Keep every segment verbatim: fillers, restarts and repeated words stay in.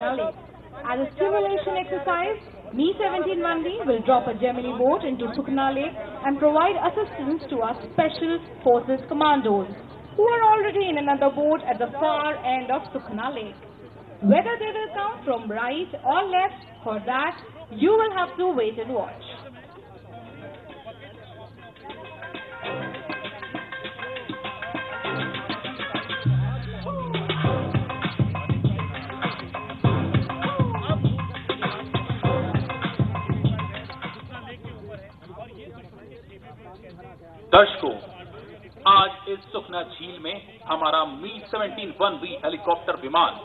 As a stimulation exercise, Mi seventeen one B will drop a Gemini boat into Sukhna Lake and provide assistance to our Special Forces Commandos, who are already in another boat at the far end of Sukhna Lake. Whether they will come from right or left, for that, you will have to wait and watch. दर्शकों, आज इस सुखना झील में हमारा Mi seventeen one B helicopter विमान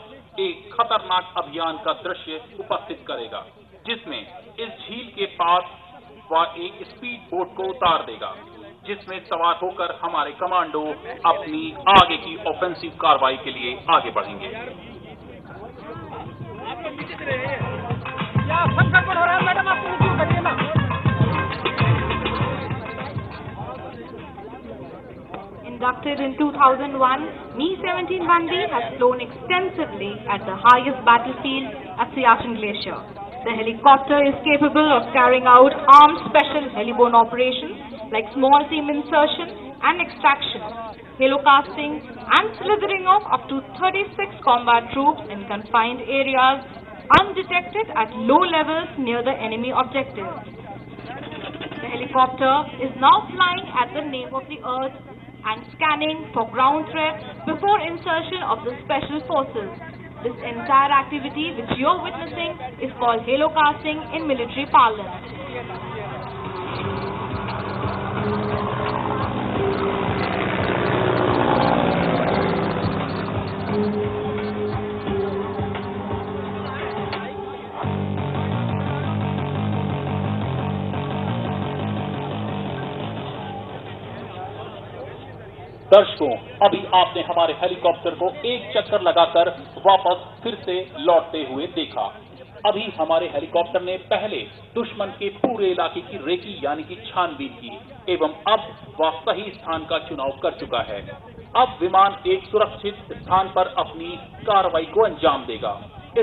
एक खतरनाक अभियान का दृश्य उपस्थित करेगा, जिसमें इस झील के पास वह एक स्पीड बोट को उतार देगा, जिसमें सवार होकर हमारे कमांडो अपनी आगे की ऑफेंसिव कार्रवाई के लिए आगे बढ़ेंगे। या सब गड़बड़ हो रहा है मैडम, आपको क्यों करते हैं? Inducted in two thousand one, Mi seventeen one B has flown extensively at the highest battlefield at Siachen Glacier. The helicopter is capable of carrying out armed special helibone operations like small team insertion and extraction, halocasting and slithering off up to thirty-six combat troops in confined areas undetected at low levels near the enemy objective. The helicopter is now flying at the name of the Earth and scanning for ground threats before insertion of the special forces. This entire activity which you're witnessing is called halocasting in military parlance. दर्शकों, अभी आपने हमारे helicopter को एक चक्कर लगाकर वापस फिर से लौटते हुए देखा। अभी हमारे हेलीकॉप्टर ने पहले दुश्मन के पूरे इलाके की रेकी यानी कि छानबीन की एवं अब वह सही स्थान का चुनाव कर चुका है। अब विमान एक सुरक्षित स्थान पर अपनी कार्रवाई को अंजाम देगा।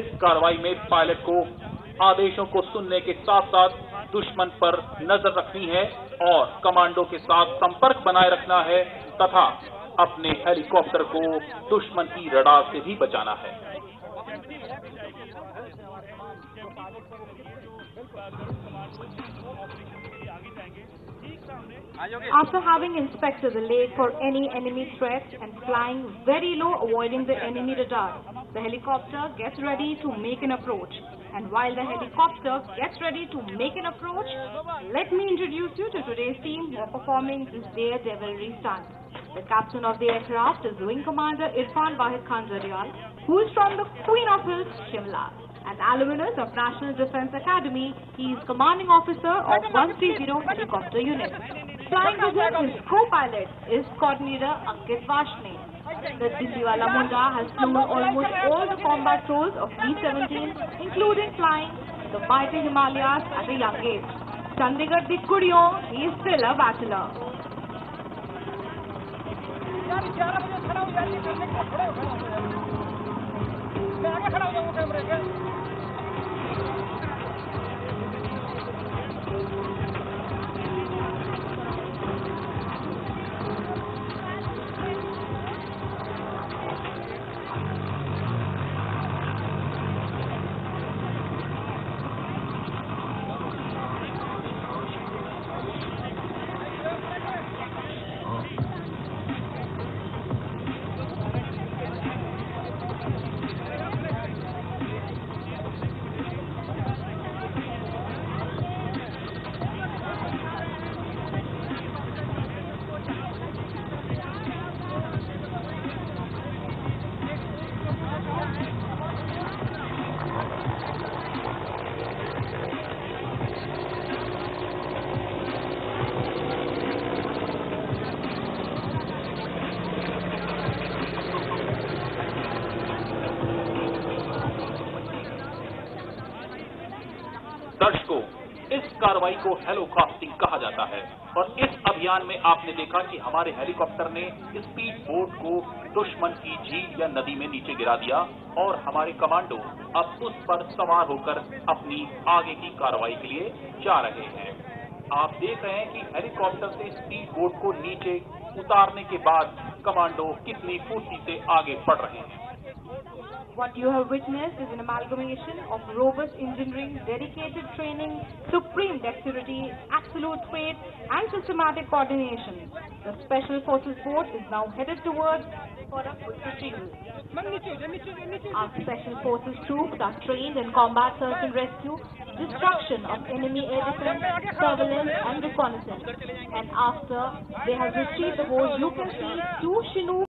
इस कार्रवाई में पायलट को आदेशों को सुनने के साथ साथ दुश्मन पर नजर रखनी है और कमांडो के साथ संपर्क बनाए रखना है तथा अपने हेलीकॉप्टर को दुश्मन की रडार से भी बचाना है। After having inspected the lake for any enemy threats and flying very low, avoiding the enemy radar, the helicopter gets ready to make an approach. And while the helicopter gets ready to make an approach, let me introduce you to today's team who are performing this daredevilry stunt. The captain of the aircraft is Wing Commander Irfan Bahid Khan Zaryan, who is from the Queen of Hills, Shimla. An alumnus of National Defence Academy, he is commanding officer of one three zero Helicopter Unit. Flying with him, his co-pilot is coordinator Ankit Vashne. The Disiwala Munda has flown almost all the combat roles of Mi seventeen, including flying the mighty Himalayas at a young age. Chandigarh di Kudiyon, he is still a bachelor. इस कार्रवाई को हेलीकास्टिंग कहा जाता है। और इस अभियान में आपने देखा कि हमारे हेलीकॉप्टर ने स्पीड बोट को दुश्मन की झील या नदी में नीचे गिरा दिया और हमारे कमांडो अब उस पर सवार होकर अपनी आगे की कार्रवाई के लिए जा रहे हैं। आप देख रहे हैं कि हेलीकॉप्टर से स्पीड बोट को नीचे उतारने के बाद कमांडो कितनी फुर्ती से आगे बढ़ रहे हैं। What you have witnessed is an amalgamation of robust engineering, dedicated training, supreme dexterity, absolute faith, and systematic coordination. The Special Forces Force is now headed towards for a full retrieval. Our Special Forces troops are trained in combat search and rescue, destruction of enemy air defense, surveillance and reconnaissance. And after they have retrieved the boat, you can see two Chinook